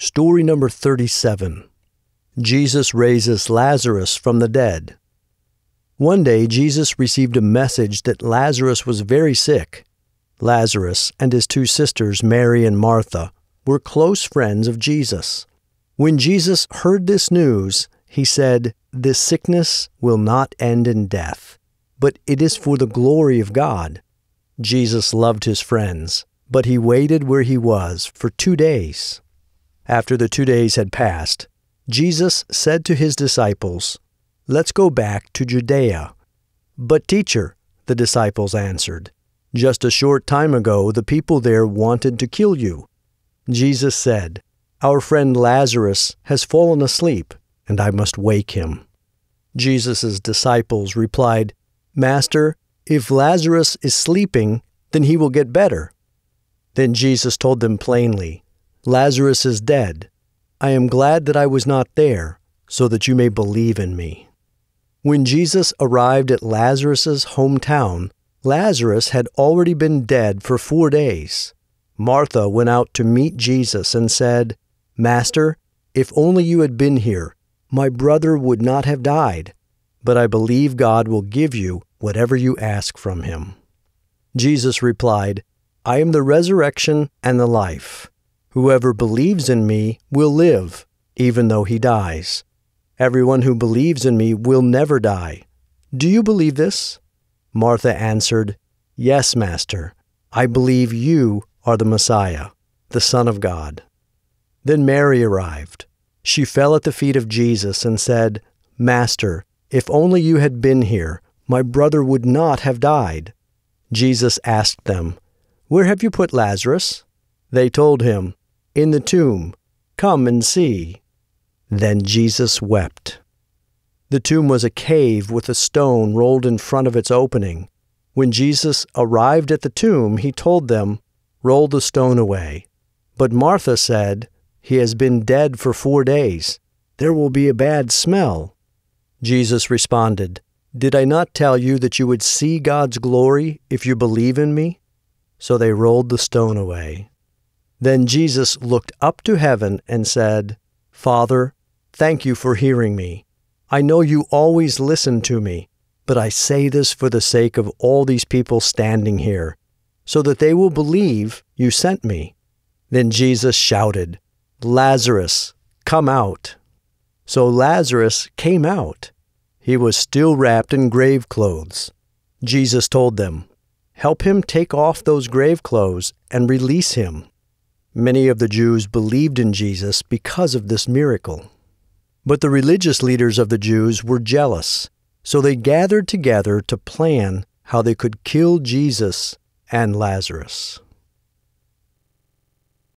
Story number 37. Jesus raises Lazarus from the dead. One day, Jesus received a message that Lazarus was very sick. Lazarus and his two sisters, Mary and Martha, were close friends of Jesus. When Jesus heard this news, he said, "This sickness will not end in death, but it is for the glory of God." Jesus loved his friends, but he waited where he was for 2 days. After the 2 days had passed, Jesus said to his disciples, "Let's go back to Judea." "But teacher," the disciples answered, "just a short time ago the people there wanted to kill you." Jesus said, "Our friend Lazarus has fallen asleep, and I must wake him." Jesus' disciples replied, "Master, if Lazarus is sleeping, then he will get better." Then Jesus told them plainly, "Lazarus is dead. I am glad that I was not there, so that you may believe in me." When Jesus arrived at Lazarus' hometown, Lazarus had already been dead for 4 days. Martha went out to meet Jesus and said, "Master, if only you had been here, my brother would not have died. But I believe God will give you whatever you ask from him." Jesus replied, "I am the resurrection and the life. Whoever believes in me will live, even though he dies. Everyone who believes in me will never die. Do you believe this?" Martha answered, "Yes, Master. I believe you are the Messiah, the Son of God." Then Mary arrived. She fell at the feet of Jesus and said, "Master, if only you had been here, my brother would not have died." Jesus asked them, "Where have you put Lazarus?" They told him, "In the tomb. Come and see." Then Jesus wept. The tomb was a cave with a stone rolled in front of its opening. When Jesus arrived at the tomb, he told them, "Roll the stone away." But Martha said, "He has been dead for 4 days. There will be a bad smell." Jesus responded, "Did I not tell you that you would see God's glory if you believe in me?" So they rolled the stone away. Then Jesus looked up to heaven and said, "Father, thank you for hearing me. I know you always listen to me, but I say this for the sake of all these people standing here, so that they will believe you sent me." Then Jesus shouted, "Lazarus, come out!" So Lazarus came out. He was still wrapped in grave clothes. Jesus told them, "Help him take off those grave clothes and release him." Many of the Jews believed in Jesus because of this miracle. But the religious leaders of the Jews were jealous, so they gathered together to plan how they could kill Jesus and Lazarus.